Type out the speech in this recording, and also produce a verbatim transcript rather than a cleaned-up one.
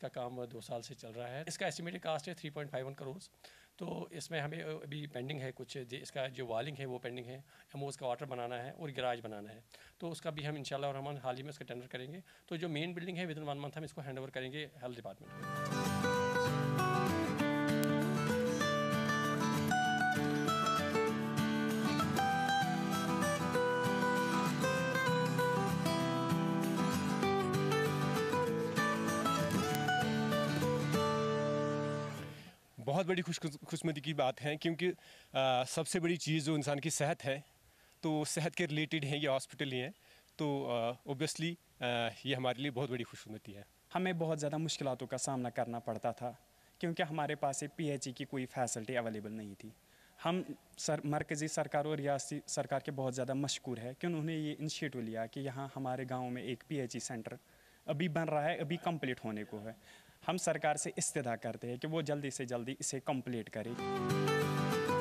इसका काम दो साल से चल रहा है। इसका एस्टिमेटेड कास्ट है three point five one crore. तो इसमें हमें अभी पेंडिंग है कुछ, इसका जो वालिंग है वो पेंडिंग है, हमें उसका वाटर बनाना है और गराज बनाना है, तो उसका भी हम इंशाल्लाह और हम हाल ही में उसका टेंडर करेंगे। तो जो मेन बिल्डिंग है विद इन वन मंथ हम इसको हैंड ओवर करेंगे हेल्थ डिपार्टमेंट को। बहुत बड़ी खुश खुशमदी की बात है, क्योंकि आ, सबसे बड़ी चीज़ जो इंसान की सेहत है, तो सेहत के रिलेटेड हैं ये हॉस्पिटल ही हैं, तो ओबियसली ये हमारे लिए बहुत बड़ी खुशमदी है। हमें बहुत ज़्यादा मुश्किलों का सामना करना पड़ता था क्योंकि हमारे पास पी एच ई की कोई फैसिलिटी अवेलेबल नहीं थी। हम सर मरकज़ी सरकार और रियासी सरकार के बहुत ज़्यादा मशकूर है कि उन्होंने ये इनिशिएटिव लिया कि यहाँ हमारे गाँव में एक पी एच ई सेंटर अभी बन रहा है, अभी कम्प्लीट होने को है। हम सरकार से इस्तेदा करते हैं कि वो जल्दी से जल्दी इसे कंप्लीट करे।